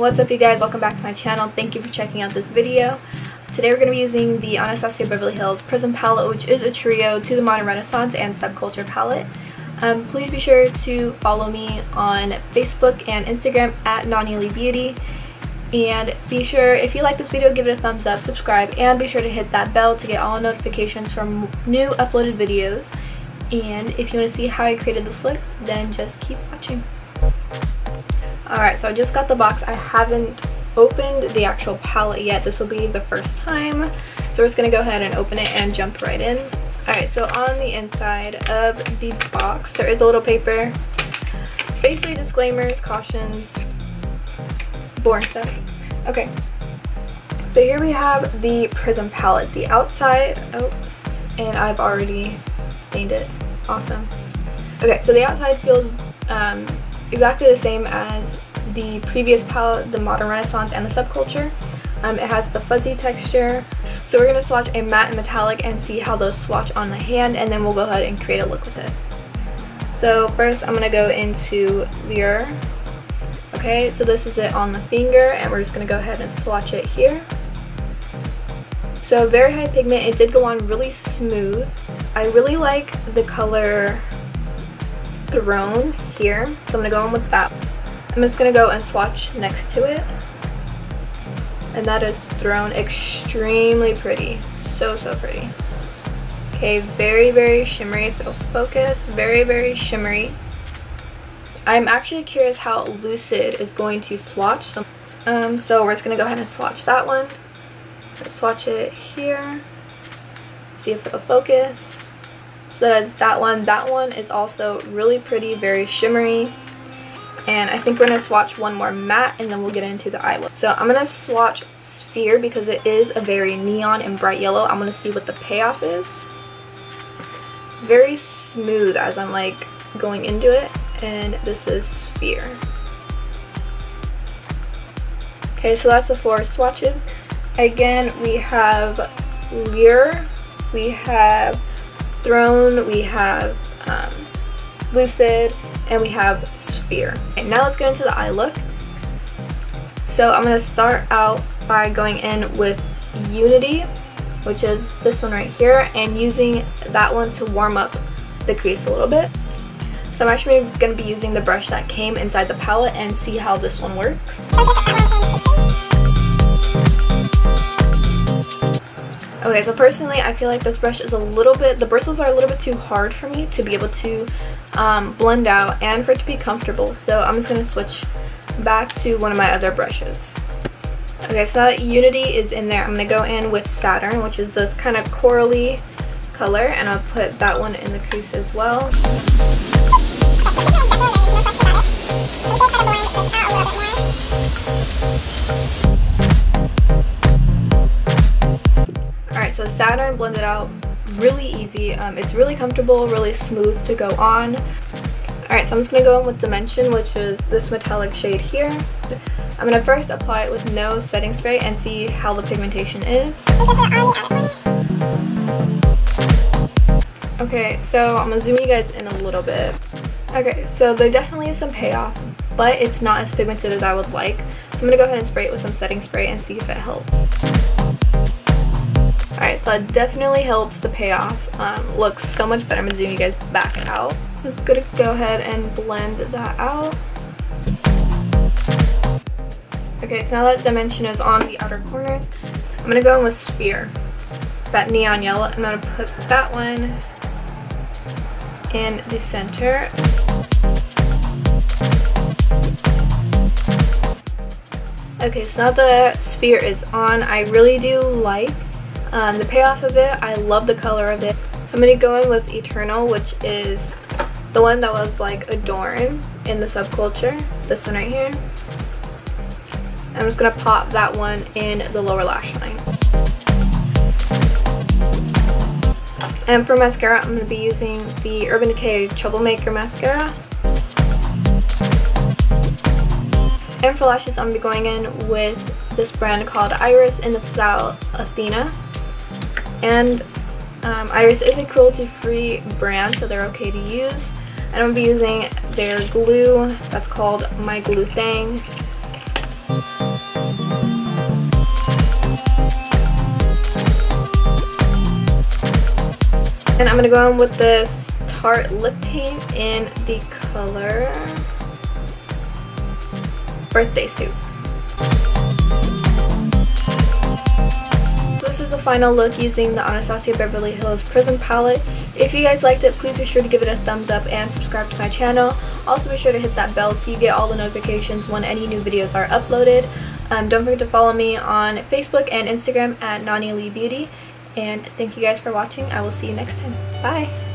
What's up, you guys? Welcome back to my channel. Thank you for checking out this video. Today we're going to be using the Anastasia Beverly Hills Prism Palette, which is a trio to the Modern Renaissance and Subculture Palette. Please be sure to follow me on Facebook and Instagram at NaniLeeBeauty. And be sure, if you like this video, give it a thumbs up, subscribe, and be sure to hit that bell to get all notifications from new uploaded videos. And if you want to see how I created this look, then just keep watching. Alright, so I just got the box. I haven't opened the actual palette yet. This will be the first time. So we're just going to go ahead and open it and jump right in. Alright, so on the inside of the box, there is a little paper. Basically disclaimers, cautions, boring stuff. Okay, so here we have the Prism palette. The outside, oh, and I've already stained it. Awesome. Okay, so the outside feels exactly the same as the previous palette, the Modern Renaissance and the Subculture. It has the fuzzy texture. So we're going to swatch a matte and metallic and see how those swatch on the hand, and then we'll go ahead and create a look with it. So first I'm going to go into Lure. Okay, so this is it on the finger, and we're just going to go ahead and swatch it here. So very high pigment. It did go on really smooth. I really like the color Thrown here, so I'm going to go in with that. I'm just going to go and swatch next to it, and that is Thrown. Extremely pretty, so pretty. Okay, very shimmery. If it'll focus, very shimmery. I'm actually curious how Lucid is going to swatch, so we're just going to go ahead and swatch that one. Let's swatch it here, see if it'll focus. So that one is also really pretty, very shimmery. And I think we're going to swatch one more matte, and then we'll get into the eye look. So I'm going to swatch Sphere because it is a very neon and bright yellow. I'm going to see what the payoff is. Very smooth as I'm like going into it. And this is Sphere. Okay, so that's the four swatches. Again, we have Lure, we have Thrown, we have Lucid, and we have Sphere. And now let's get into the eye look. So I'm going to start out by going in with Unity, which is this one right here, and using that one to warm up the crease a little bit. So I'm actually going to be using the brush that came inside the palette and see how this one works. Okay, so personally, I feel like this brush is a little bit, the bristles are a little bit too hard for me to be able to blend out and for it to be comfortable. So I'm just going to switch back to one of my other brushes. Okay, so now that Unity is in there, I'm going to go in with Saturn, which is this kind of corally color, and I'll put that one in the crease as well. So Saturn blended out really easy. It's really comfortable, really smooth to go on. Alright, so I'm just going to go in with Dimension, which is this metallic shade here. I'm going to first apply it with no setting spray and see how the pigmentation is. Okay, so I'm going to zoom you guys in a little bit. Okay, so there definitely is some payoff, but it's not as pigmented as I would like. So I'm going to go ahead and spray it with some setting spray and see if it helps. Alright, so that definitely helps the payoff. Looks so much better. I'm going to zoom you guys back out. I'm just going to go ahead and blend that out. Okay, so now that Dimension is on the outer corners, I'm going to go in with Sphere, that neon yellow. I'm going to put that one in the center. Okay, so now that Sphere is on, I really do like the payoff of it. I love the color of it. I'm going to go in with Eternal, which is the one that was like Adorn in the Subculture. This one right here. I'm just going to pop that one in the lower lash line. And for mascara, I'm going to be using the Urban Decay Troublemaker Mascara. And for lashes, I'm going to be going in with this brand called Iris in the style Athena. And Iris is a cruelty-free brand, so they're okay to use. And I'm going to be using their glue that's called My Glue Thing. And I'm going to go in with this Tarte lip paint in the color Birthday Suit. So this is the final look using the Anastasia Beverly Hills Prism Palette. If you guys liked it, please be sure to give it a thumbs up and subscribe to my channel. Also be sure to hit that bell so you get all the notifications when any new videos are uploaded. Don't forget to follow me on Facebook and Instagram at NaniLeeBeauty. And thank you guys for watching. I will see you next time. Bye!